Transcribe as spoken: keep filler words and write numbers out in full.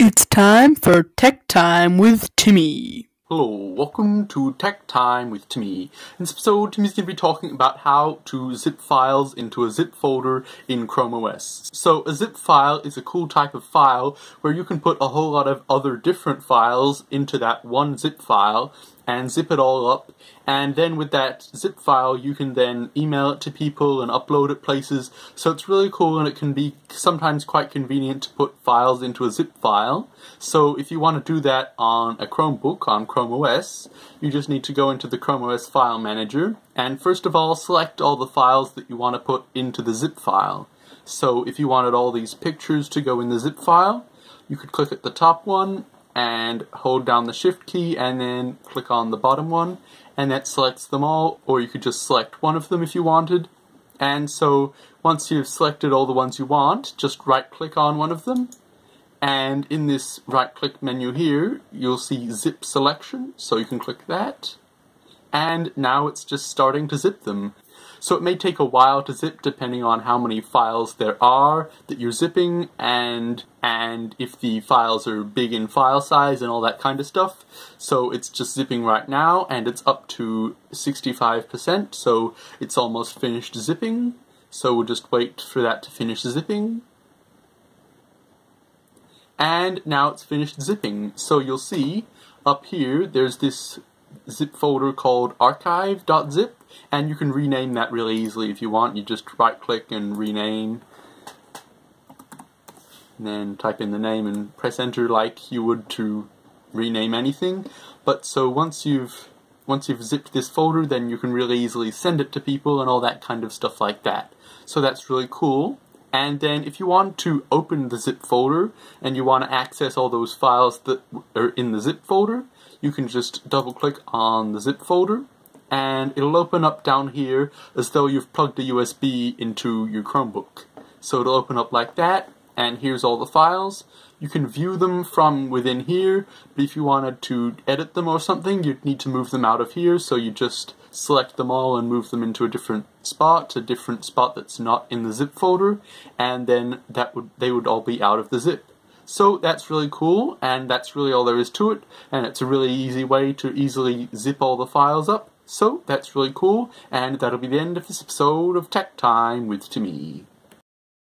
It's time for Tech Time with Timmy. Hello, welcome to Tech Time with Timmy. In this episode, Timmy's going to be talking about how to zip files into a zip folder in Chrome O S. So a zip file is a cool type of file where you can put a whole lot of other different files into that one zip file and zip it all up, and then with that zip file you can then email it to people and upload it places. So it's really cool, and it can be sometimes quite convenient to put files into a zip file. So if you want to do that on a Chromebook, on Chrome O S, you just need to go into the Chrome O S file manager and first of all select all the files that you want to put into the zip file. So if you wanted all these pictures to go in the zip file, you could click at the top one and hold down the shift key and then click on the bottom one, and that selects them all, or you could just select one of them if you wanted. And so once you've selected all the ones you want, just right click on one of them, and in this right click menu here you'll see zip selection, so you can click that, and now it's just starting to zip them. So it may take a while to zip depending on how many files there are that you're zipping, and and if the files are big in file size and all that kind of stuff. So it's just zipping right now, and it's up to sixty-five percent, so it's almost finished zipping. So we'll just wait for that to finish zipping. And now it's finished zipping. So you'll see up here there's this zip folder called archive dot zip, and you can rename that really easily if you want. You just right click and rename, and then type in the name and press enter like you would to rename anything. But so once you've once you've zipped this folder, then you can really easily send it to people and all that kind of stuff like that. So that's really cool. And then if you want to open the zip folder and you want to access all those files that are in the zip folder, you can just double click on the zip folder, and it'll open up down here as though you've plugged a U S B into your Chromebook. So it'll open up like that, and here's all the files. You can view them from within here, but if you wanted to edit them or something, you'd need to move them out of here, so you just select them all and move them into a different spot, a different spot that's not in the zip folder, and then that would they would all be out of the zip. So that's really cool, and that's really all there is to it, and it's a really easy way to easily zip all the files up. So that's really cool, and that'll be the end of this episode of Tech Time with Timmy.